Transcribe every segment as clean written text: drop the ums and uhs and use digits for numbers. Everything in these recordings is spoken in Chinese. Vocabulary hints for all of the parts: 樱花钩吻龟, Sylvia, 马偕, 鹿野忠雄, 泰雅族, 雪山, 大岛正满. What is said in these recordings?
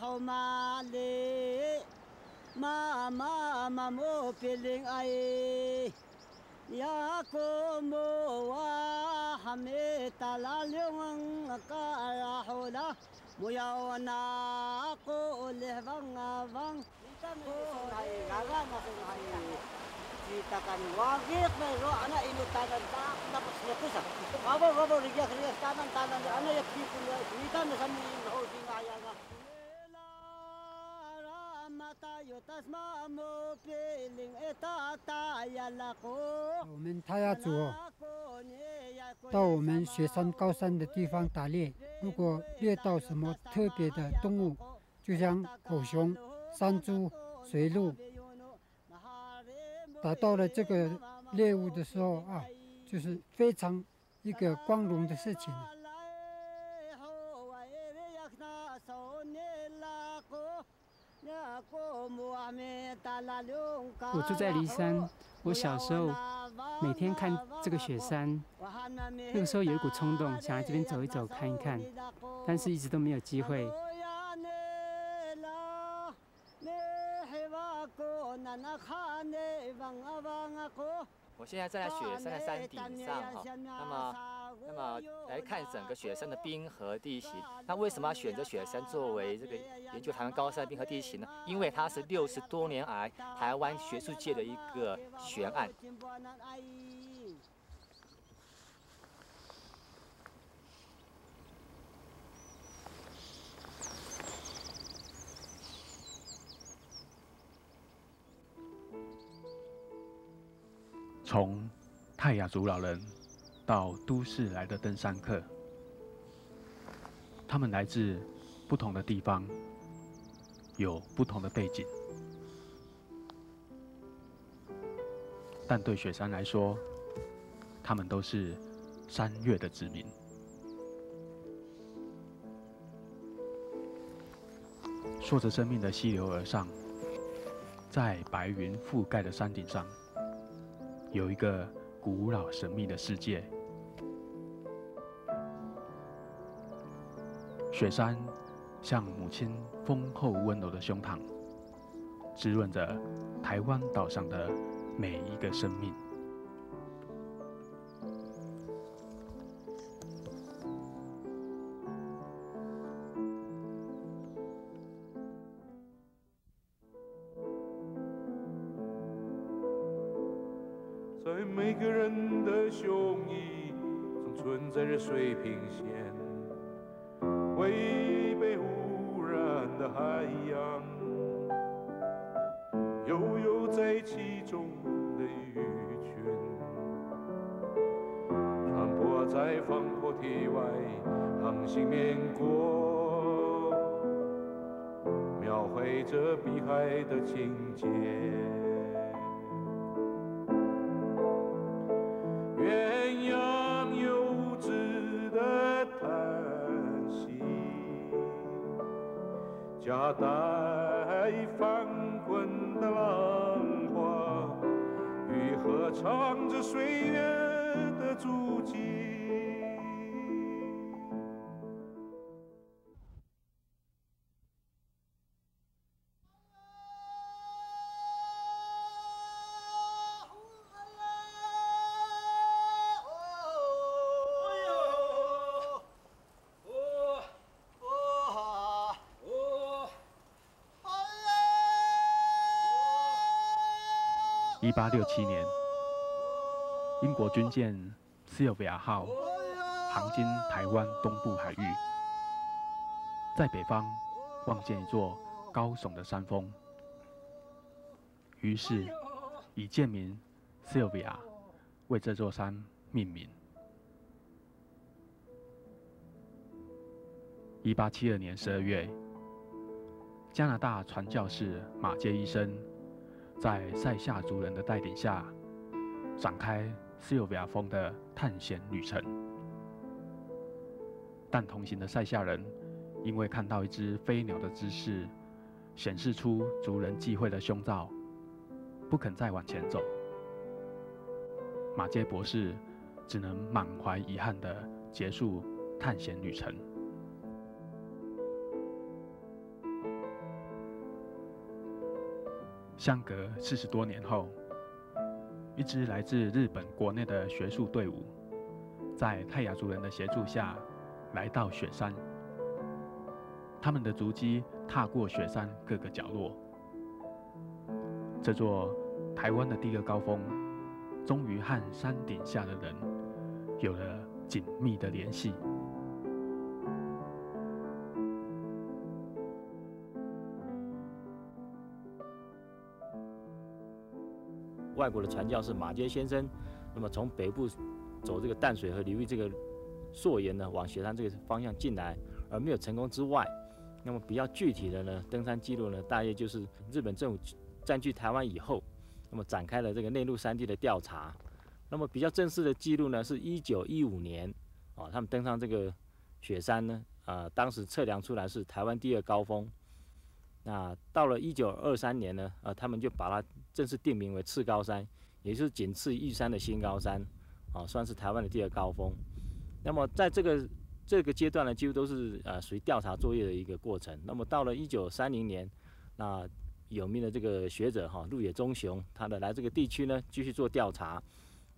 homa le mama mamo piling ai ya ko mo wa hame talalung ka hola muya na ko lewang awang ko hai gaga na ko hai kita kan wagit na ro ana inutanan ta tapos nakusa abo abo riyak riyak tanan tanan ana yak people kita na sami ho dingaya na tayo tasma mo piling eta taya la ko o men taya chu to men xue san gao san de di fang da lie ru guo lie dao什么特别的动物就像狗熊山猪水鹿打到了这个猎物的时候啊就是非常一个光荣的事情我住在骊山，我小时候每天看这个雪山，那个时候有一股冲动，想来这边走一走、看一看，但是一直都没有机会。我现在站在雪山的山顶上哈，那么来看整个雪山的冰河地形。那为什么要选择雪山作为这个研究台湾高山的冰河地形呢？因为它是60多年来台湾学术界的一个悬案。从泰雅族老人到都市来的登山客，他们来自不同的地方，有不同的背景，但对雪山来说，他们都是山岳的子民。溯着生命的溪流而上，在白云覆盖的山顶上。有一个古老神秘的世界，雪山像母亲丰厚温柔的胸膛，滋润着台湾岛上的每一个生命。在每个人的胸臆，总存在着水平线。未被污染的海洋，悠游在其中的鱼群，穿梭在防波堤外，航行绵过，描绘着碧海的情节。夹带翻滚的浪花，与合唱着岁月的足迹。1867年，英国军舰 Sylvia 号航经台湾东部海域，在北方望见一座高耸的山峰，于是以舰名 Sylvia 为这座山命名。1872年12月，加拿大传教士马偕医生。在塞夏族人的带领下，展开Sylvia峰的探险旅程。但同行的塞夏人因为看到一只飞鸟的姿势，显示出族人忌讳的胸罩，不肯再往前走。马偕博士只能满怀遗憾地结束探险旅程。相隔40多年后，一支来自日本国内的学术队伍，在泰雅族人的协助下，来到雪山。他们的足迹踏过雪山各个角落。这座台湾的第一个高峰，终于和山顶下的人有了紧密的联系。 外国的传教士马偕先生，那么从北部走这个淡水河流域这个溯源呢，往雪山这个方向进来，而没有成功之外，那么比较具体的呢，登山记录呢，大约就是日本政府占据台湾以后，那么展开了这个内陆山地的调查。那么比较正式的记录呢，是1915年啊，他们登上这个雪山呢，当时测量出来是台湾第二高峰。 那到了1923年呢，他们就把它正式定名为次高山，也就是仅次于玉山的新高山，啊，算是台湾的第二高峰。那么在这个阶段呢，几乎都是属于调查作业的一个过程。那么到了1930年，那有名的这个学者哈，鹿野忠雄，他的来这个地区呢继续做调查。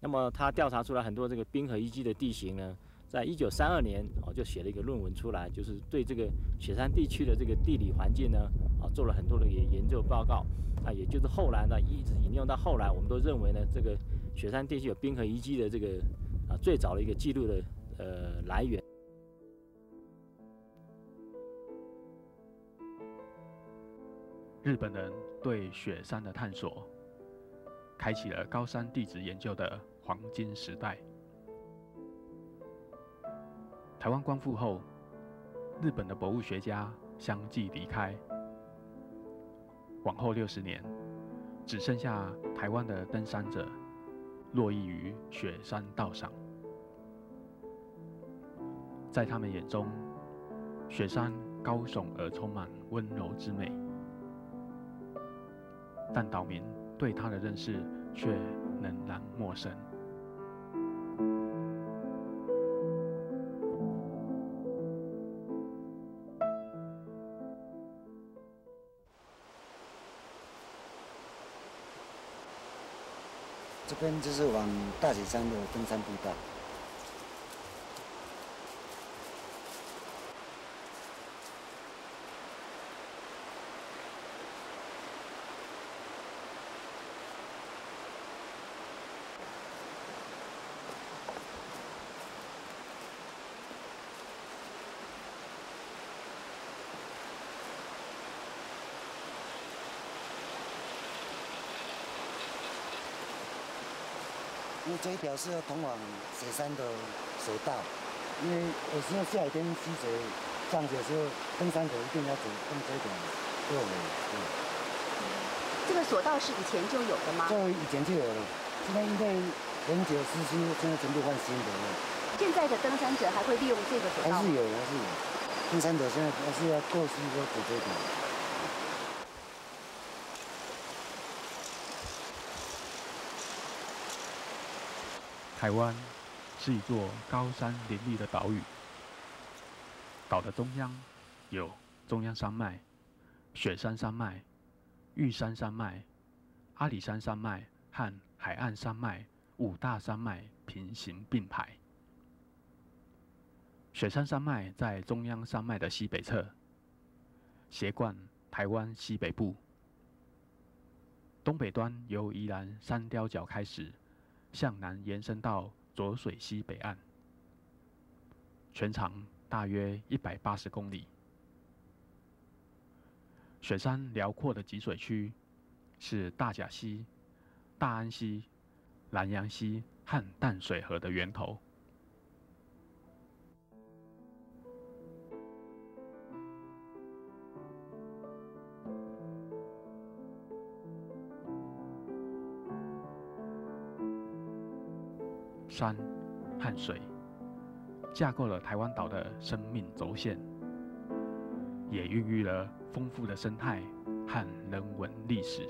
那么他调查出来很多这个冰河遗迹的地形呢，在1932年哦就写了一个论文出来，就是对这个雪山地区的这个地理环境呢。 啊，做了很多的研究报告，啊，也就是后来呢，一直引用到后来，我们都认为呢，这个雪山地区有冰河遗迹的这个最早的一个记录的来源。日本人对雪山的探索，开启了高山地质研究的黄金时代。台湾光复后，日本的博物学家相继离开。 往后60年，只剩下台湾的登山者络绎于雪山道上。在他们眼中，雪山高耸而充满温柔之美。但岛民对它的认识却仍然陌生。这边就是往大雪山的登山步道。因为这一条是要通往雪山的索道，因为有时候下雨天积水，降雪的时候登山者一定要走登这一条路。对。这个索道是以前就有的吗？就以前就有了，现在因为很久失修，现在全部换新的了。现在的登山者还会利用这个索道？还是有。登山者现在还是要过去要走这一条。 台湾是一座高山林立的岛屿，岛的中央有中央山脉、雪山山脉、玉山山脉、阿里山山脉和海岸山脉5大山脉平行并排。雪山山脉在中央山脉的西北侧，斜贯台湾西北部，东北端由宜兰三貂角开始。 向南延伸到浊水溪北岸，全长大约180公里。雪山辽阔的集水区是大甲溪、大安溪、南洋溪和淡水河的源头。山和水架构了台湾岛的生命轴线，也孕育了丰富的生态和人文历史。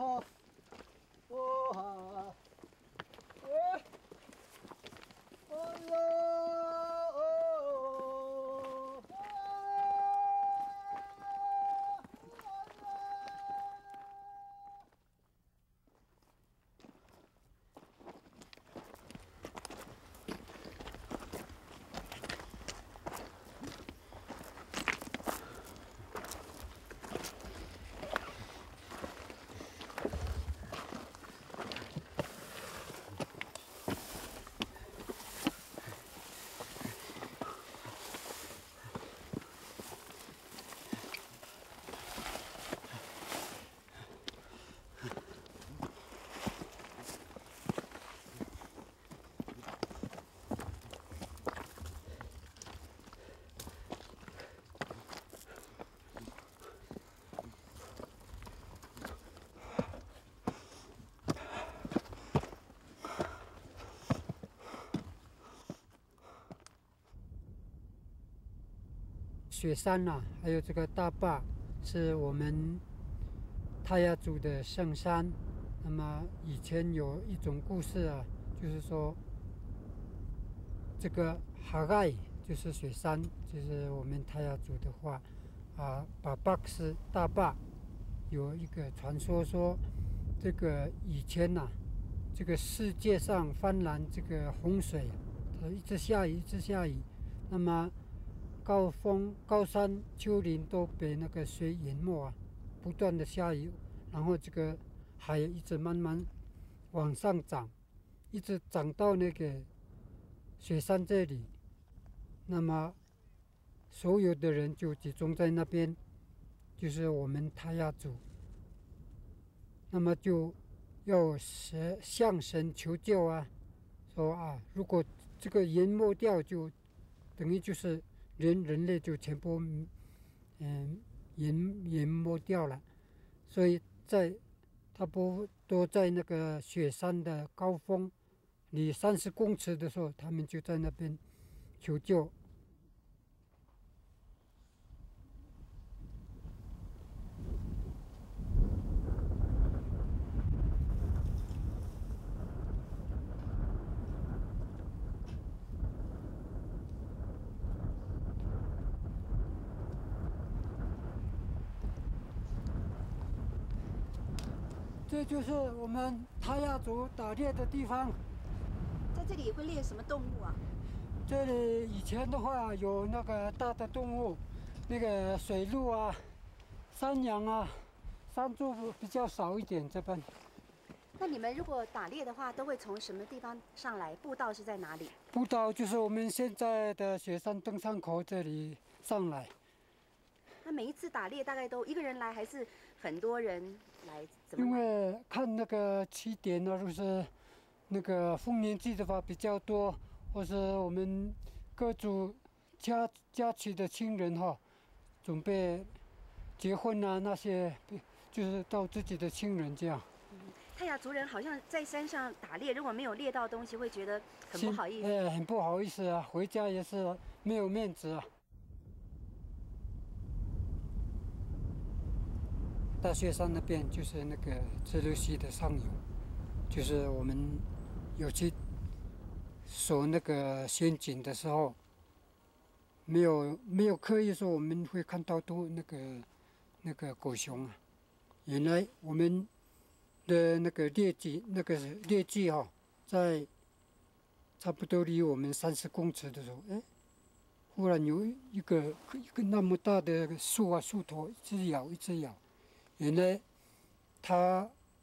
Oh, oh, oh, oh,雪山呐、还有这个大坝，是我们泰雅族的圣山。那么以前有一种故事啊，就是说这个哈盖就是雪山，就是我们泰雅族的话啊，巴巴克是大坝。有一个传说说，这个以前呐、这个世界上泛滥这个洪水，它一直下雨，一直下雨，那么。 高峰、高山、丘陵都被那个水淹没啊！不断的下雨，然后这个海一直慢慢往上涨，一直涨到那个雪山这里。那么，所有的人就集中在那边，就是我们泰雅族。那么就要向神求救啊，说啊，如果这个淹没掉，就等于就是。 人类就全部，淹没掉了，所以在他不都在那个雪山的高峰，离30公尺的时候，他们就在那边求救。这就是我们泰雅族打猎的地方。在这里会猎什么动物啊？这里以前的话有那个大的动物，那个水鹿啊、山羊啊、山猪比较少一点这边。那你们如果打猎的话，都会从什么地方上来？步道是在哪里？步道就是我们现在的雪山登山口这里上来。 那每一次打猎大概都一个人来，还是很多人来？怎么？因为看那个起点呢，就是那个丰年祭的话比较多，或是我们各族家娶的亲人哈，准备结婚啊那些，就是到自己的亲人这样。泰雅族人好像在山上打猎，如果没有猎到东西，会觉得很不好意思。很不好意思啊，回家也是没有面子啊。 大雪山那边就是那个自流溪的上游，就是我们有去守那个陷阱的时候，没有刻意说我们会看到都那个狗熊啊。原来我们的那个猎具哈、在差不多离我们30公尺的时候，哎，忽然有一个那么大的树啊树头一直咬。 原来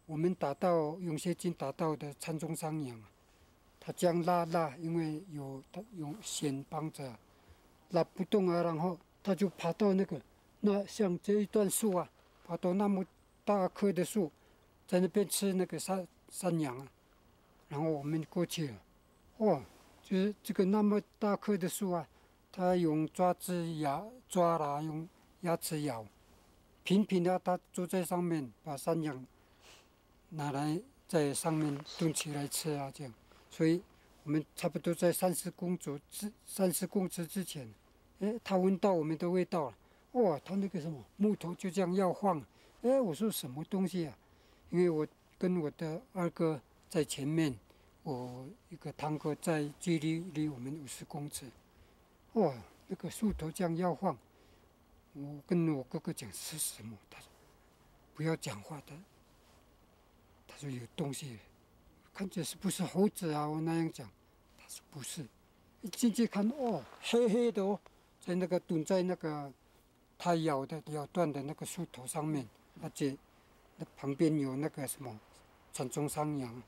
我们打到用血筋打到的山中山羊，它这样拉，因为有弦帮着，拉不动啊，然后它就爬到那像这一段树啊，爬到那么大棵的树，在那边吃那个山羊啊，然后我们过去了，哇，就是这个那么大棵的树啊，它用爪子抓啦，用牙齿咬。 平平的，它坐在上面，把山羊拿来在上面炖起来吃啊，这样。所以我们差不多在30公尺之前，哎，它闻到我们的味道了。哇，它那个什么木头就这样摇晃，哎，我说什么东西啊？因为我跟我的二哥在前面，我一个堂哥在距离我们50公尺。哇，那个树头这样摇晃，我跟我哥哥讲是什么，他说不要讲话的，他说有东西，看见是不是猴子啊？我那样讲，他说不是。一进去看，哦，黑黑的哦，在那个蹲在那个他咬断的那个树头上面，而且那旁边有那个什么山中山羊，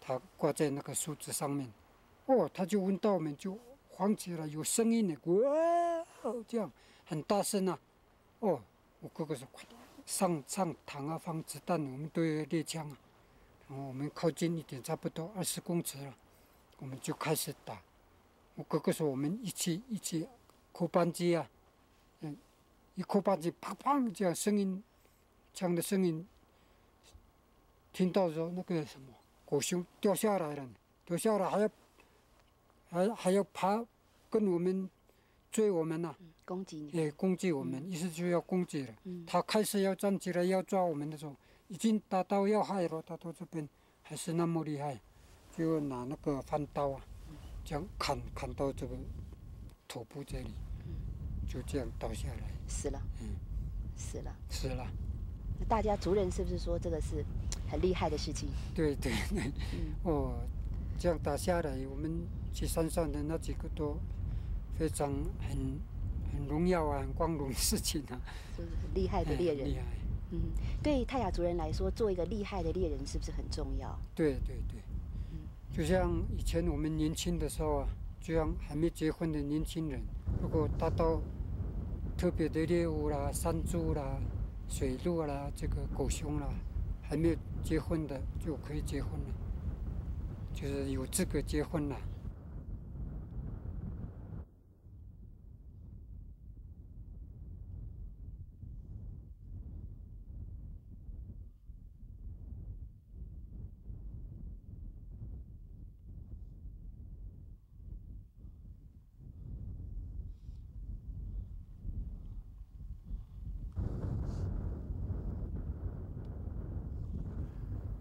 它挂在那个树枝上面，哦，他就闻到我们就晃起来，有声音的，哇，这样很大声啊！哦，我哥哥说快上膛啊，放子弹，我们都有猎枪啊。然后我们靠近一点，差不多20公尺了，我们就开始打。我哥哥说我们一起扣扳机啊，一扣扳机，砰砰这样声音，枪的声音，听到说那个什么狗熊掉下来了，掉下来还要爬，跟我们追我们呐、啊，攻击你，攻击我们，意思就要攻击了。他开始要站起来要抓我们的时候，已经打到要害了，打到这边还是那么厉害，就拿那个翻刀啊，这样砍到这个头部这里，就这样倒下来，死了，死了。那大家族人是不是说这个是很厉害的事情？对，哦。这样打下来，我们去山上的那几个都非常很荣耀啊，很光荣的事情啊。就是厉害的猎人。厉害。对泰雅族人来说，做一个厉害的猎人是不是很重要？对。就像以前我们年轻的时候啊，就像还没结婚的年轻人，如果达到特别的猎物啦、山猪啦、水鹿啦、这个狗熊啦，还没有结婚的就可以结婚了。就是有资格结婚了。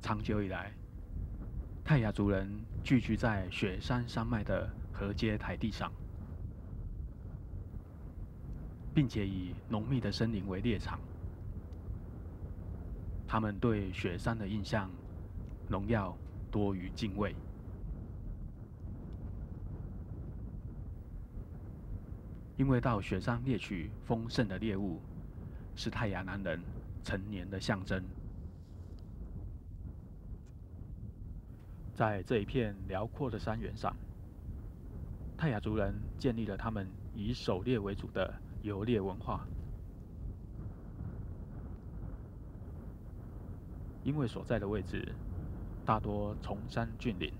长久以来，泰雅族人聚居在雪山山脉的河阶台地上，并且以浓密的森林为猎场。他们对雪山的印象，荣耀多于敬畏。因为到雪山猎取丰盛的猎物，是泰雅男人成年的象征。在这一片辽阔的山原上，泰雅族人建立了他们以狩猎为主的游猎文化。因为所在的位置大多崇山峻岭，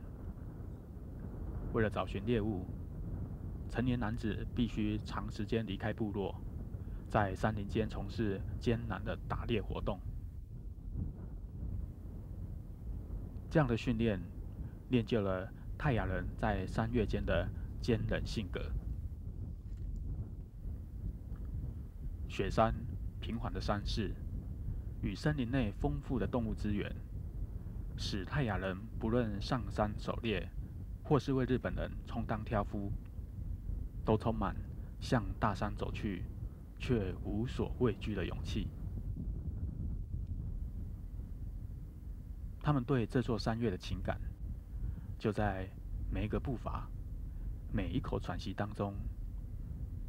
为了找寻猎物，成年男子必须长时间离开部落，在山林间从事艰难的打猎活动。这样的训练，练就了泰雅人在山岳间的坚韧性格。雪山平缓的山势与森林内丰富的动物资源，使泰雅人不论上山狩猎，或是为日本人充当挑夫，都充满向大山走去却无所畏惧的勇气。他们对这座山岳的情感，就在每一个步伐、每一口喘息当中，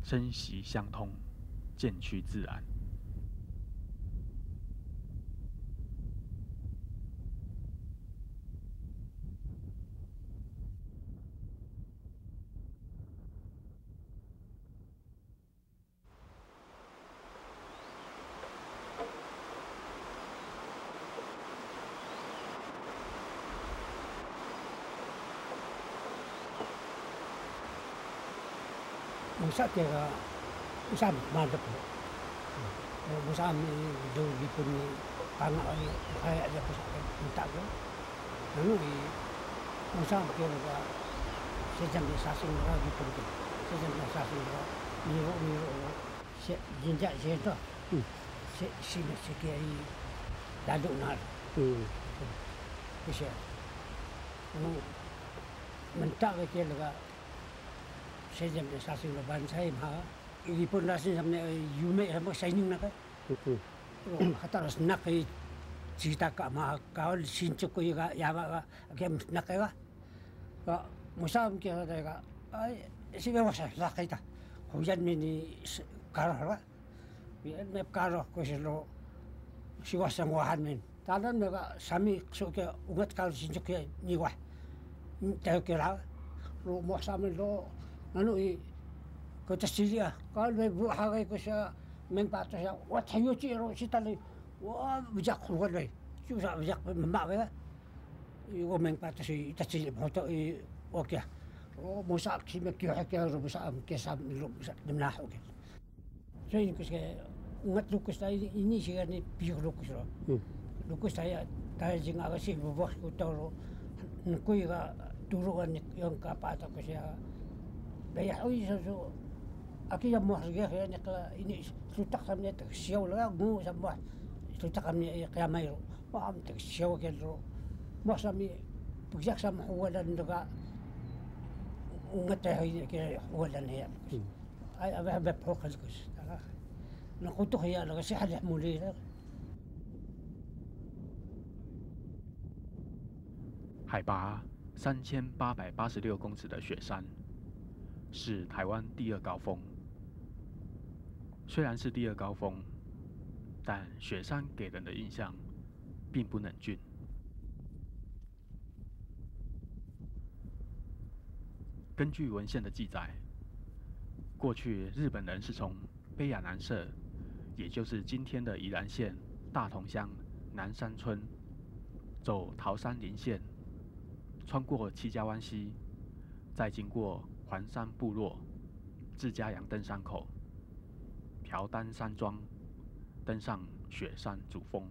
深习相通，渐趋自然。Usap madep, usap itu dipunya tanah ini saya ada pusatkan minta tu, lalu di usap kita sejam disasing orang dipunya, sejam disasing orang niru jenjak jenjak, sekiri daduk nar. Isya, mentak aja laga. Saya jam desasi leban saya mah. Ini pun nasi jamnya yume ramah saya ni nak. Hatta ras nak ini cerita kat mah kau sinjuk kau juga, ya apa, game nak kau. Kau musam kau ada kau. Si bermasa lah kita. Hujan ini karoh lah. Biar karoh kau selalu siwas sangguhan min. Talan mereka sami suka ugat kalau sinjuk ya niwa, teruklah. Lo muasamin lo, nanti kita sedia. Kalau berbuat hari kita menpatas ya, wah tayu ciro si tali, wah bijak keluar lagi, susah bijak membawa. Ibu menpatas kita sedia betul i okey. Lo musak si mekiak ya, lo musak kesam lo musak demnah okey. Jadi kita ugat lukus tadi ini sih kan biar lukus lo. Lukus saya tadi jangan kasih bubuk utaro, kui ga turuan yang kapal tak saya. Bayar oi sesuatu, aku yang mahu kerja nak ini sutak kami tersiau lah, gu semua sutak kami kerja malu, mahu tersiau kerja, mahu kami berjak sama hujan juga, ngeteh ini kerja hujan ni. Ayah berpokok lukus, nak kutuk ya lukus ada mulai lah. 海拔3886公尺的雪山，是台湾第二高峰。虽然是第二高峰，但雪山给人的印象并不冷峻。根据文献的记载，过去日本人是从卑亚南社，也就是今天的宜兰县大同乡南山村，走桃山林线。 穿过七家湾溪，再经过环山部落、自家阳登山口、朴丹山庄，登上雪山主峰。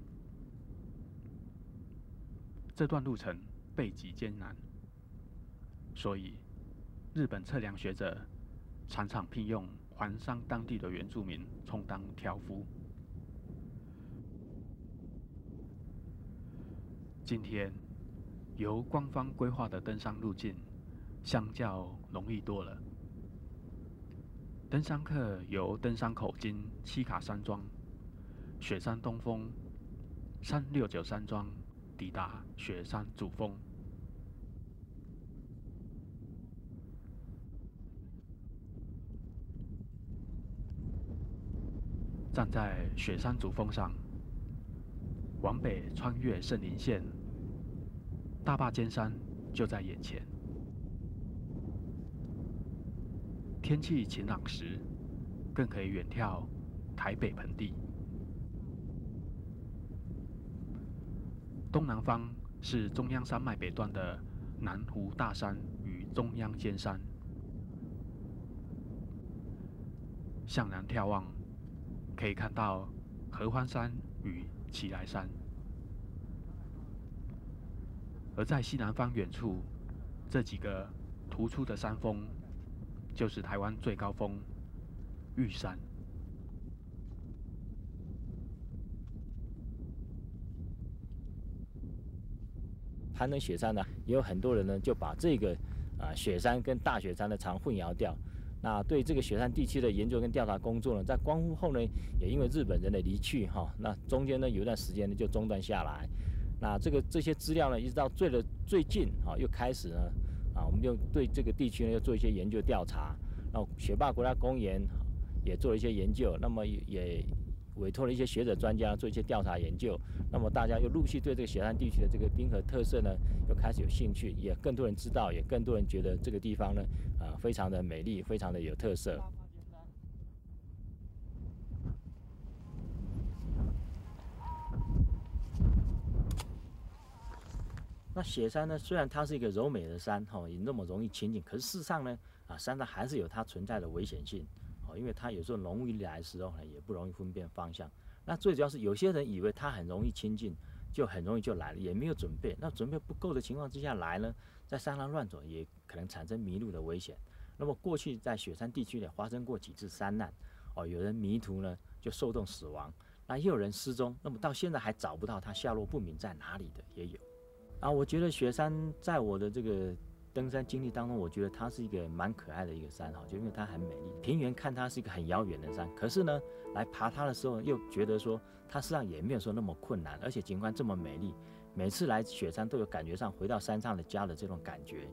这段路程倍极艰难，所以日本测量学者常常聘用环山当地的原住民充当挑夫。今天。 由官方规划的登山路径，相较容易多了。登山客由登山口经七卡山庄、雪山东峰、369山庄，抵达雪山主峰。站在雪山主峰上，往北穿越圣林县。 大霸尖山就在眼前。天气晴朗时，更可以远眺台北盆地。东南方是中央山脉北段的南湖大山与中央尖山。向南眺望，可以看到合欢山与奇莱山。 而在西南方远处，这几个突出的山峰，就是台湾最高峰玉山。攀登雪山呢，也有很多人呢就把这个雪山跟大雪山呢常混淆掉。那对这个雪山地区的研究跟调查工作呢，在光复后呢，也因为日本人的离去哈，那中间呢有一段时间呢就中断下来。 那这些资料呢，一直到最近啊，又开始呢，我们就对这个地区呢又做一些研究调查。然后雪霸国家公园也做了一些研究，那么也委托了一些学者专家做一些调查研究。那么大家又陆续对这个雪山地区的这个冰河特色呢，又开始有兴趣，也更多人知道，也更多人觉得这个地方呢，非常的美丽，非常的有特色。 那雪山呢，虽然它是一个柔美的山，也那么容易亲近，可是事实上呢，山上还是有它存在的危险性，因为它有时候浓雾来的时候呢，也不容易分辨方向。那最主要是有些人以为它很容易亲近，就很容易就来了，也没有准备。那准备不够的情况之下来呢，在山上乱走也可能产生迷路的危险。那么过去在雪山地区呢，发生过几次山难，有人迷途呢就受冻死亡。那也有人失踪，那么到现在还找不到他下落不明在哪里的也有。啊，我觉得雪山在我的这个登山经历当中，我觉得它是一个蛮可爱的一个山哈，就因为它很美丽。平原看它是一个很遥远的山，可是呢，来爬它的时候又觉得说它实际上也没有说那么困难，而且景观这么美丽，每次来雪山都有感觉上回到山上的家的这种感觉。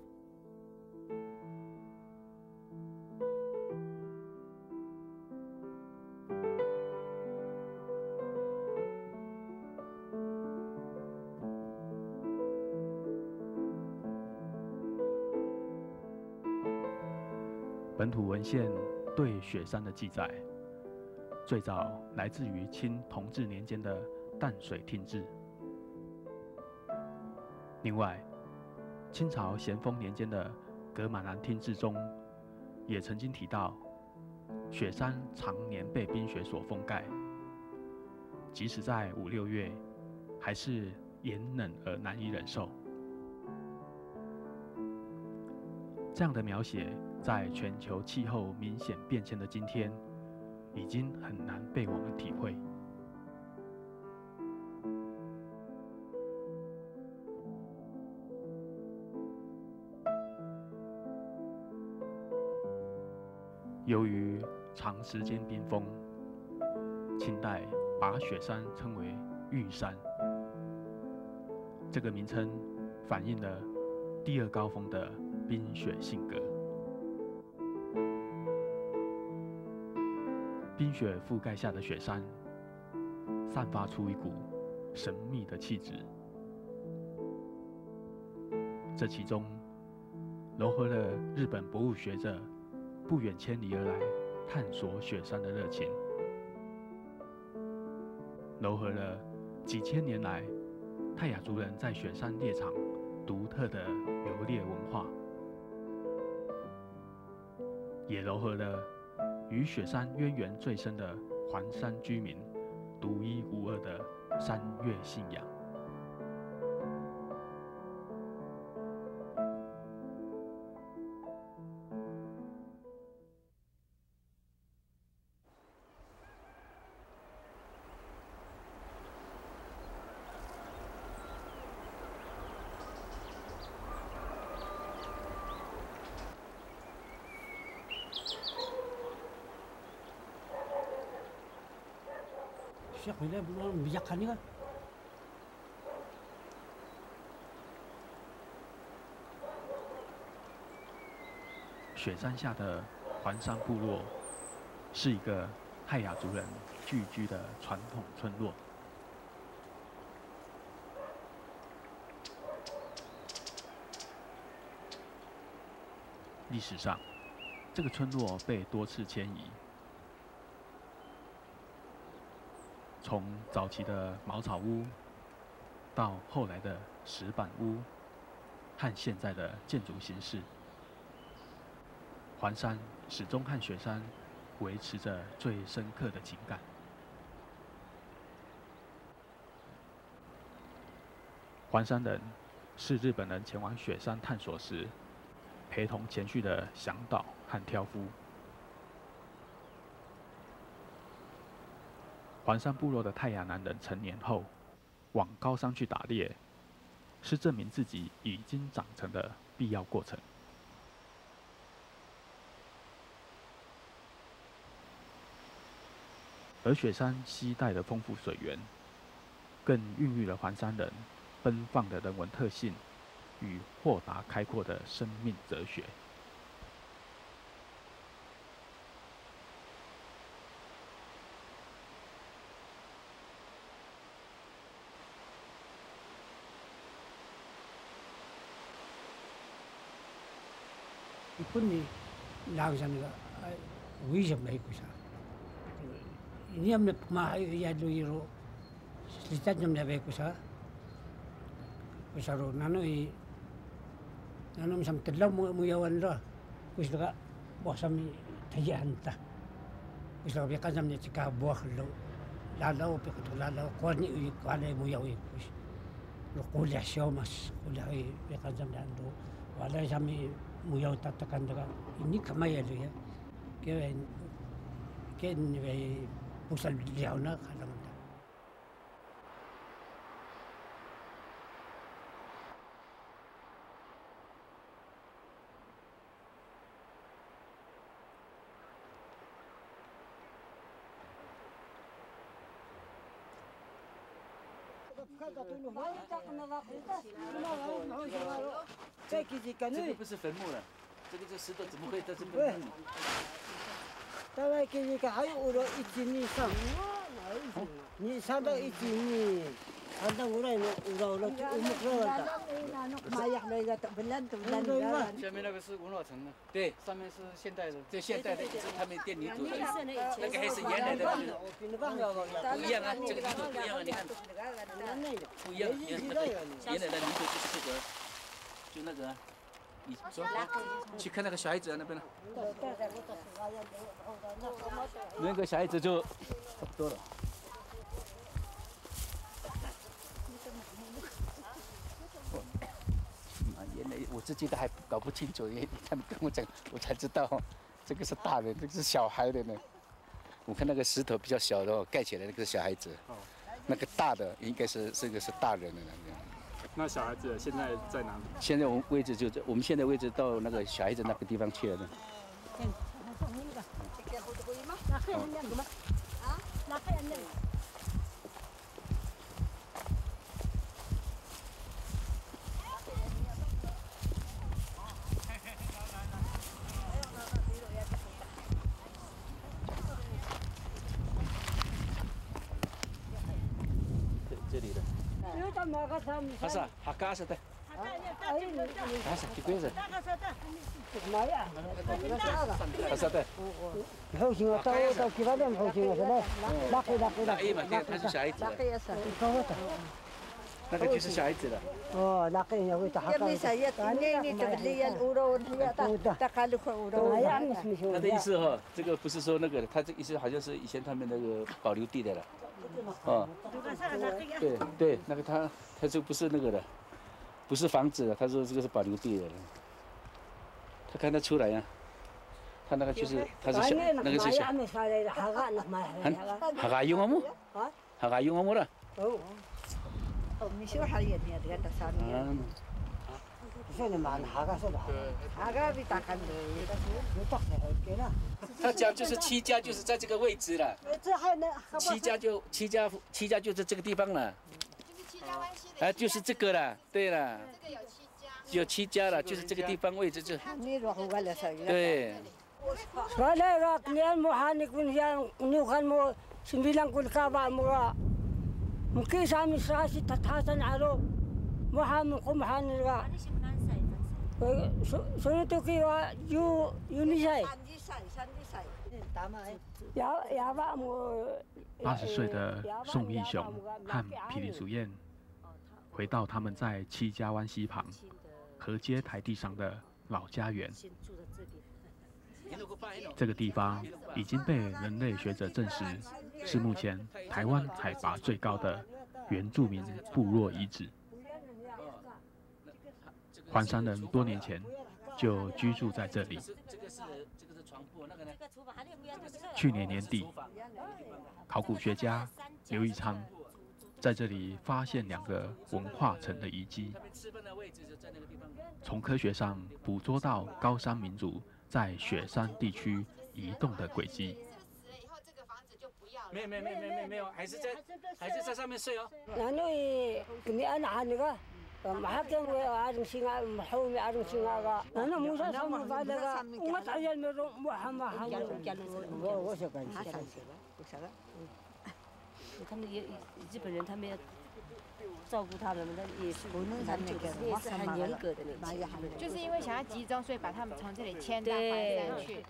本土文献对雪山的记载，最早来自于清同治年间的淡水听志。另外，清朝咸丰年间的噶玛兰听志中，也曾经提到，雪山常年被冰雪所覆盖，即使在5、6月，还是炎冷而难以忍受。这样的描写。 在全球气候明显变迁的今天，已经很难被我们体会。由于长时间冰封，清代把雪山称为玉山，这个名称反映了第二高峰的冰雪性格。 冰雪覆盖下的雪山，散发出一股神秘的气质。这其中融合了日本博物学者不远千里而来探索雪山的热情，融合了几千年来泰雅族人在雪山猎场独特的游猎文化，也融合了。 与雪山渊源最深的环山居民，独一无二的山岳信仰。雪山下的环山部落是一个泰雅族人聚居的传统村落。历史上，这个村落被多次迁移。 从早期的茅草屋，到后来的石板屋，和现在的建筑形式，环山始终和雪山维持着最深刻的情感。环山人是日本人前往雪山探索时，陪同前去的向导和挑夫。 环山部落的泰雅男人成年后，往高山去打猎，是证明自己已经长成的必要过程。而雪山西带的丰富水源，更孕育了环山人奔放的人文特性与豁达开阔的生命哲学。 كني لازم ويجب لهيك وشان اليوم ما يهدوا يرو لتجمع لهيك وشان وشارو نانو مسام تلو مو يوان له وشلقا بوسام تيجي أنت وشلقا بيقازم نتكا بوخلو لا لا وبيقتل لا لا قارني وقارني مو يوين وش نقول يحشومس ولا هي بيقازم لعنده ولا يسمي مياو تاتكان دكا إني كما يلوه كأن بوصل ليهونا خلاص 这个不是坟墓了，这个这石头怎么会在这边？还有了1斤以上，你上到1斤，أنا وراي我自己都还搞不清楚，他们跟我讲，我才知道，这个是大人，这个是小孩的呢。我看那个石头比较小的，盖起来那个是小孩子，那个大的应该是这个是大人的呢。那小孩子现在在哪里？现在我们位置就在我们现在位置到那个小孩子那个地方去了呢。هسا هكاسة ده هسا كيفيزة هسا ده حوشي وطاوة أو كذا من حوشي ولا لاقي لاقي ما كان كذا شايت لاقي أصلا كوته لكن كذا شايت ده أوه لاقي يا هو تحقق يا مسيات إني تبلي الأورو والحياة تقالك أورو هذا 意思哈，这个不是说那个，他这意思好像是以前他们那个保留地带了。 啊，对对，那个他就不是那个的，不是房子的，他说这个是保留地的。他看得出来呀、啊，他那个就是他是小那个是小。还用我们？还用我们了？哦。哦，没修好也得给他上面。他讲就是七家就是在这个位置了，七家就在这个地方了，啊就是这个了，对了，有7家了，就是这个地方位置就对。 80岁的宋义雄和皮林淑燕回到他们在七家湾溪旁河街台地上的老家园。这个地方已经被人类学者证实是目前台湾海拔最高的原住民部落遗址。 环山人多年前就居住在这里。去年年底，考古学家刘义昌在这里发现2个文化层的遗迹，从科学上捕捉到高山民族在雪山地区移动的轨迹。 没有，还是在上面睡哦。他们也日本人，他们要照顾他们，那也是也是很严格的那，就是因为想要集中，所以把他们从这里迁到华山去。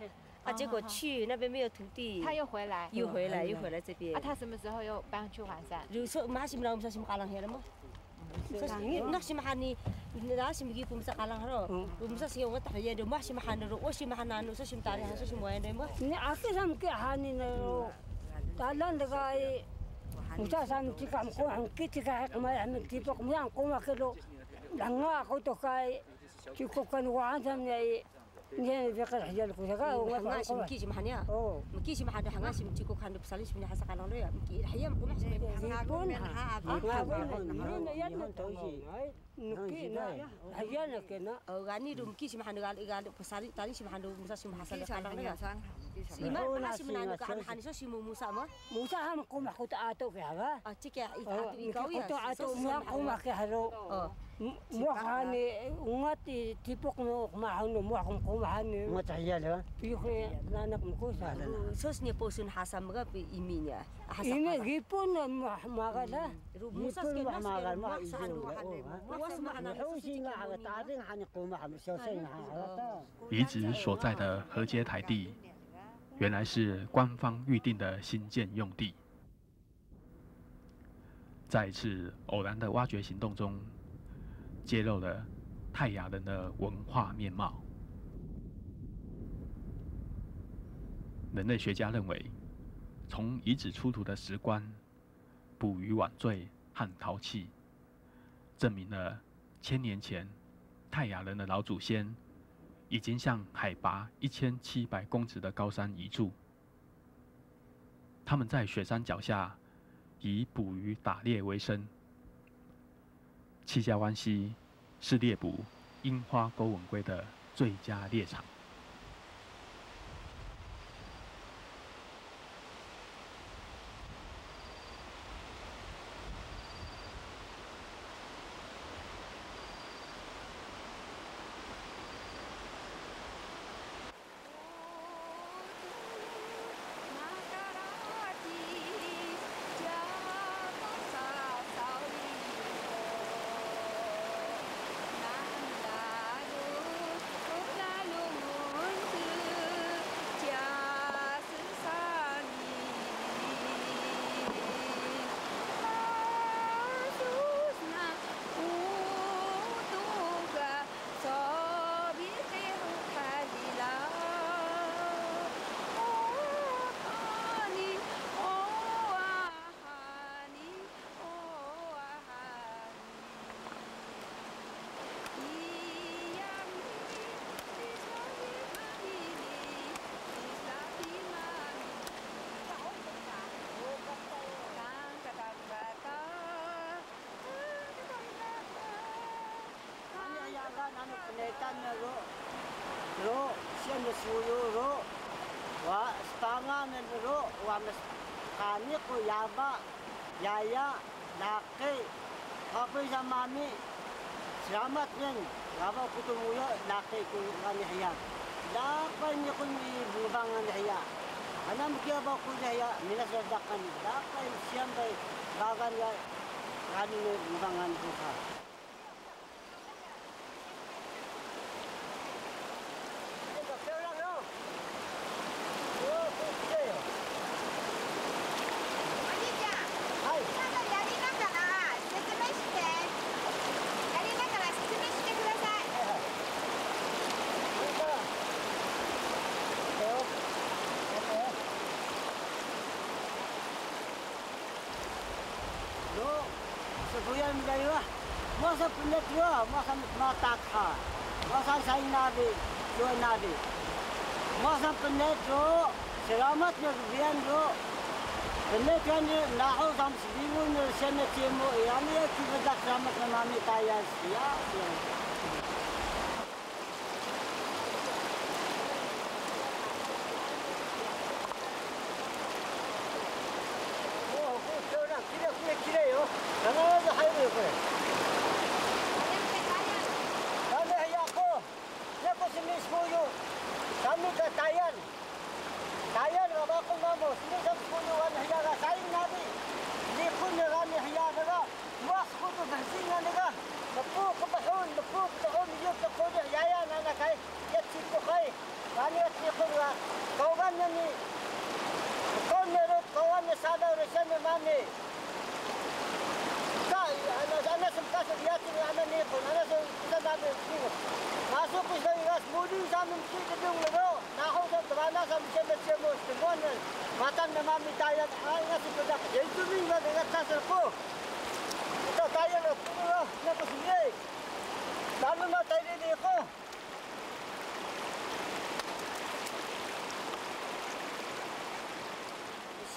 啊，结果去那边没有土地，他又回来，又回来这边。啊，他什么时候又搬去环山？有时候马西姆拉我们说西姆嘎啷黑了吗？那西姆哈尼，那西姆吉我们说嘎啷黑了。我们说是我打的烟的，马西姆哈那罗，我西姆哈那罗，说西姆打的，说西姆烟的么？你阿克什么给哈尼那罗？打烂那个，我家上面这个我们给这个我们俺们这个我们俺们给罗，人家好多个，就靠跟我俺他们那。مليان في قرح ديالك وكا هو ما كيجي محنيا ما كيجي محد حناش متيكو كان بصاليش من حسق على لويا الحياه ما كناش نكون نحن موحاني وماتي تيبوك معهم موحهم معهم متعيالها يخلي لانك مكوسة سوسني بوسون حسام غبي يمينيا إيمي جيبون ما غلا جيبون ما غلا ما غلا遗址所在的河街台地，原来是官方预定的新建用地。在一次偶然的挖掘行动中，揭露了泰雅人的文化面貌。人类学家认为，从遗址出土的石棺、捕鱼网坠和陶器，证明了1000年前泰雅人的老祖先已经向海拔1700公尺的高山移住。他们在雪山脚下以捕鱼打猎为生。 七家湾溪是猎捕樱花钩吻龟的最佳猎场。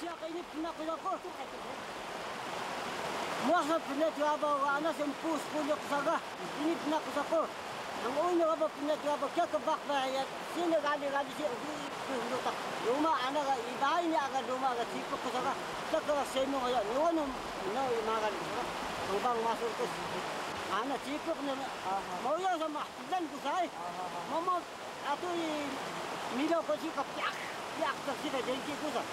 ساقيني بناقي لفوق مواصل بناتي رابا وعناس مفوس كل قصرة يجيني بناقي لفوق نمقوني رابا بناتي رابا كاكب باقبا عيال سيني غالي شيء وفيه يوما أنا يبعيني أغل يوما أغل سيكو قصرة تكرا سينو غيان يوانهم نوي ما غالي قصرة وباقوا ما سرقس أنا سيكو قنن مويا زم أحتدن قصاي ماما أعطوني ميلو قصيقة بياخ قصيقة جنكي قصر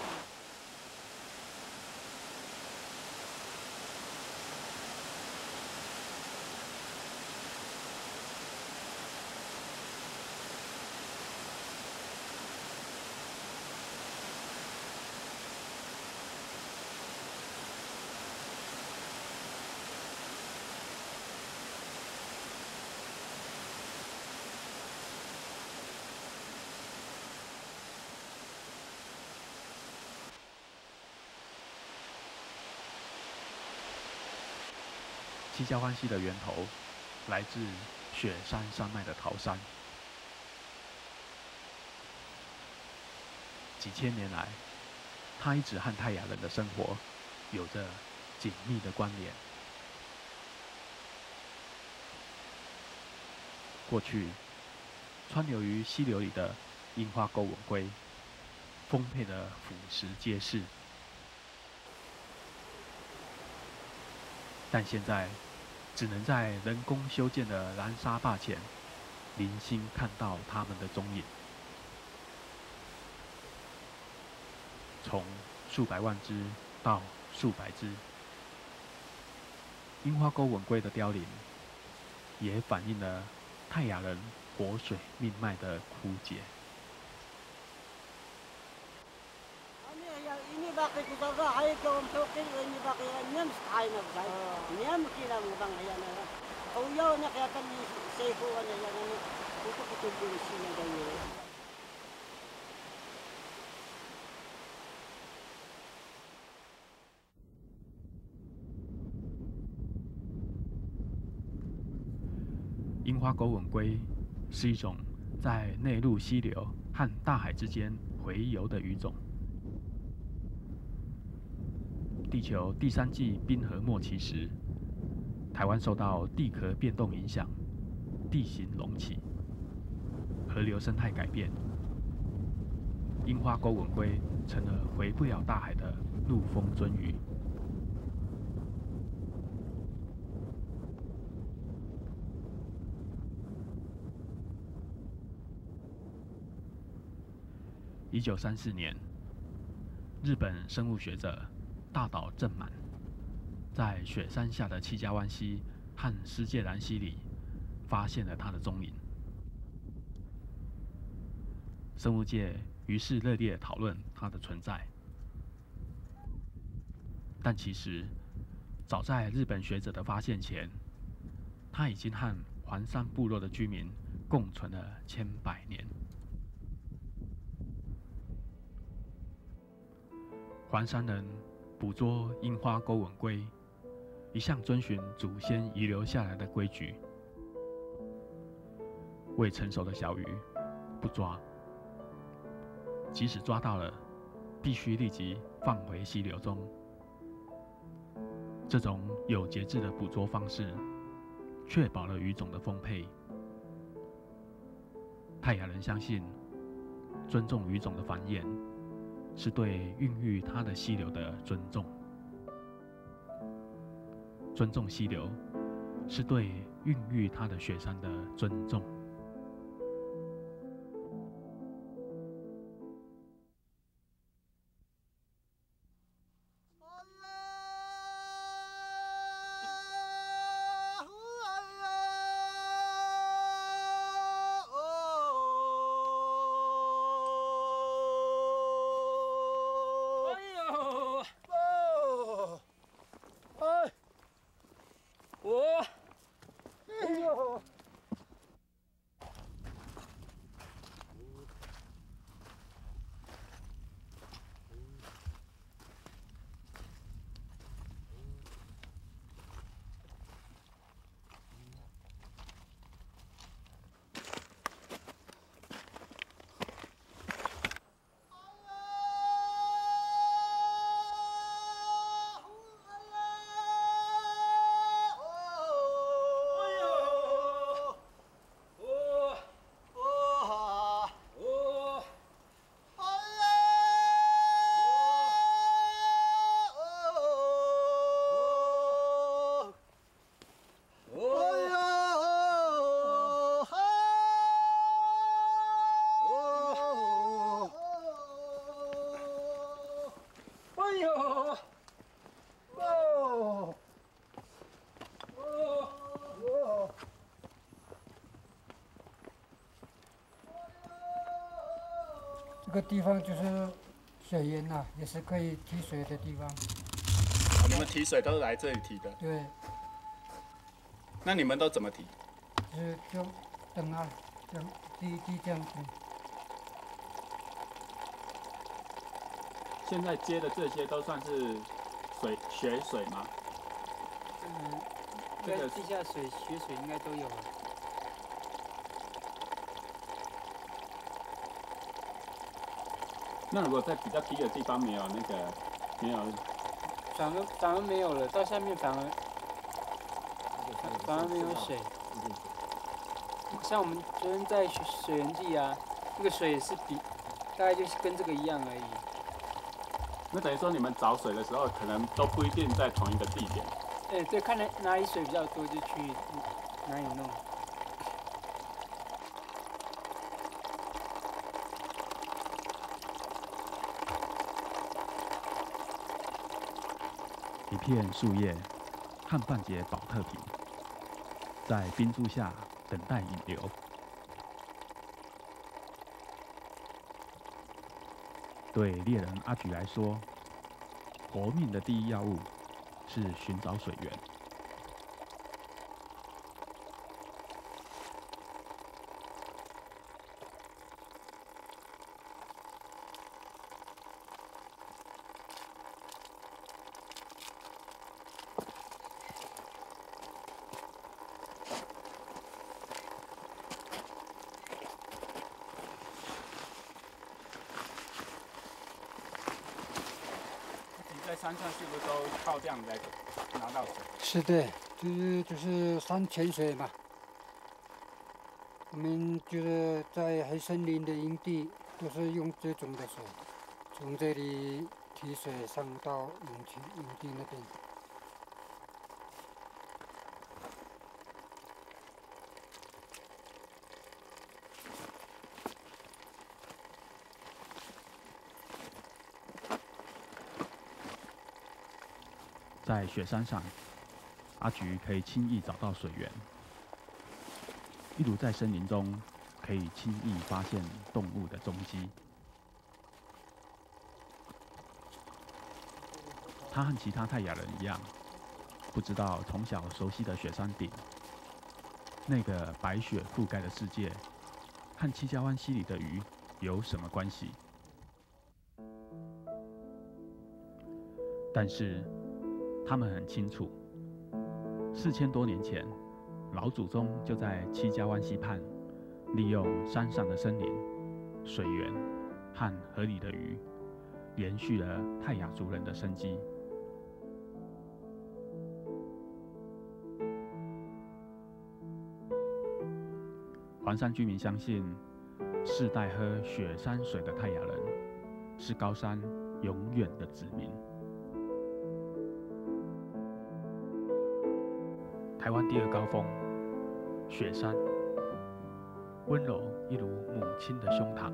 七霄湾溪的源头来自雪山山脉的桃山。几千年来，它一直和泰雅人的生活有着紧密的关联。过去，川流于溪流里的樱花钩吻龟，丰沛的腐蚀皆是。 但现在，只能在人工修建的南沙坝前，零星看到它们的踪影。从数百万只到数百只，樱花钩吻龟的凋零，也反映了泰雅人活水命脉的枯竭。 باقي تضرع عليك ومتوقين وإني باقي نمس عينا بزاي نعم كلا مبنع يعني أو يوم نقيت لي سيفه ولا يعني وتقتل بالسين دايما.樱花钩吻龟是一种在内陆溪流和大海之间洄游的鱼种。 地球第三纪冰河末期时，台湾受到地壳变动影响，地形隆起，河流生态改变，樱花钩吻龟成了回不了大海的陆丰鳟鱼。1934年，日本生物学者。 大岛正满在雪山下的七家湾溪和世界兰溪里发现了它的踪影。生物界于是热烈讨论它的存在，但其实早在日本学者的发现前，它已经和环山部落的居民共存了千百年。 环山人捕捉樱花钩吻龟，一向遵循祖先遗留下来的规矩：未成熟的小鱼不抓，即使抓到了，必须立即放回溪流中。这种有节制的捕捉方式，确保了鱼种的丰沛。泰雅人相信，尊重鱼种的繁衍。 是对孕育它的溪流的尊重，尊重溪流，是对孕育它的雪山的尊重。个地方就是水源呐、啊，也是可以提水的地方。你们提水都是来这里提的？对。那你们都怎么提？就等啊，等滴这样子。现在接的这些都算是水雪水吗？嗯，这个地下水、雪水应该都有啊。 那如果在比较低的地方没有那个，没有，反而没有了，到下面反而没有水。像我们昨天在水源地啊，那个水也是比大概就是跟这个一样而已。那等于说你们找水的时候，可能都不一定在同一个地点。哎，对，看哪里水比较多就去哪里弄。 一片树叶和半截保特瓶，在冰柱下等待引流。对猎人阿菊来说，活命的第一要务是寻找水源。山上是不是都靠这样来拿到水？是的，就是山泉水嘛。我们就是在黑森林的营地，都是用这种的水，从这里提水上到营地那边。在雪山上，阿菊可以轻易找到水源，一如在森林中可以轻易发现动物的踪迹。他和其他泰雅人一样，不知道从小熟悉的雪山顶，那个白雪覆盖的世界，和七家湾溪里的鱼有什么关系？但是。 他们很清楚，4000多年前，老祖宗就在七家湾溪畔，利用山上的森林、水源和河里的鱼，延续了泰雅族人的生机。环山居民相信，世代喝雪山水的泰雅人，是高山永远的子民。 台湾第二高峰，雪山，温柔一如母亲的胸膛，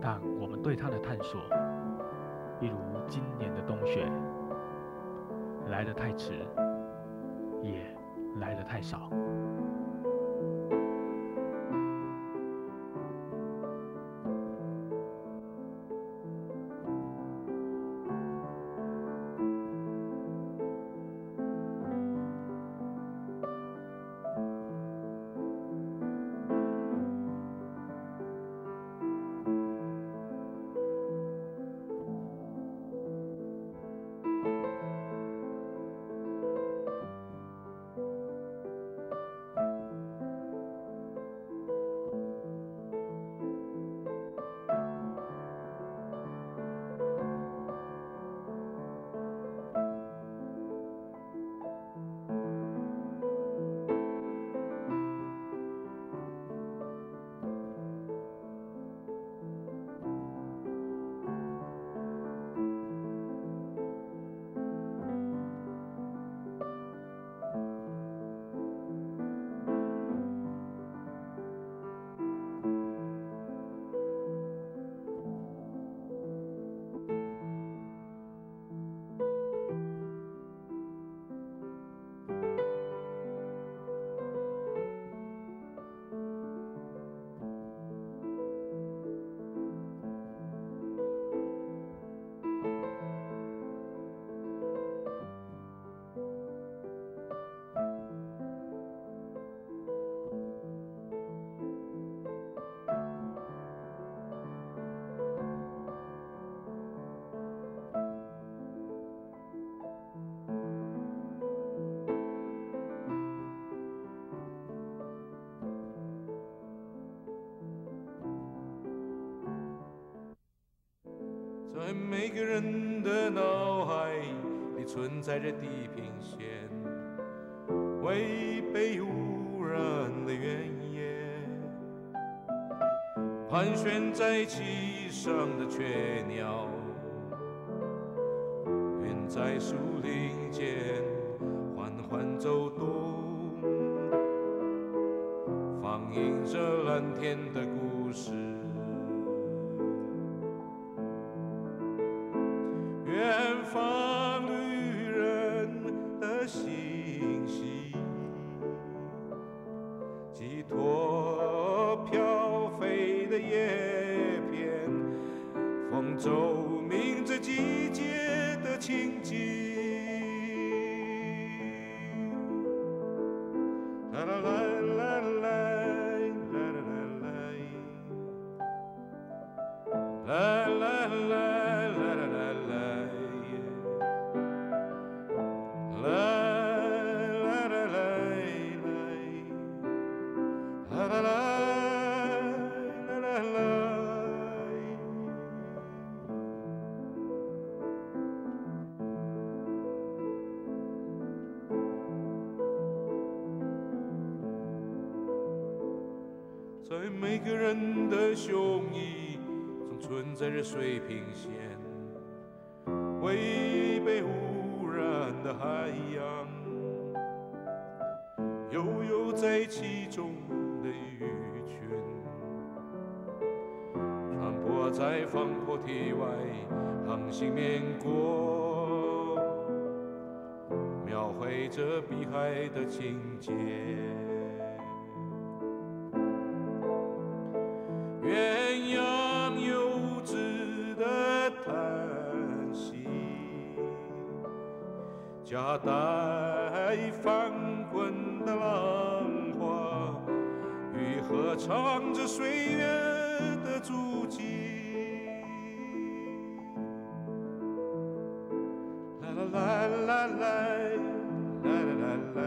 但我们对它的探索，一如今年的冬雪，来得太迟，也来得太少。在每个人的脑海里存在着地平线，未被污染的原野，盘旋在其上的雀鸟，远在树林间缓缓走动，放映着蓝天的故事。 远方旅人的信息，寄托飘飞的叶片，风奏鸣着季节的情景。啦啦啦啦啦啦啦啦啦啦啦啦。 在每个人的胸臆中存在着水平线，未被污染的海洋，悠游在其中的鱼群，穿梭在防波堤外，航行绵过，描绘着碧海的情节。 鸳鸯幼稚的叹息，夹带翻滚的浪花，与合唱着岁月的足迹。啦啦啦啦啦啦啦啦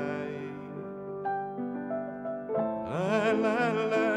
啦啦啦啦。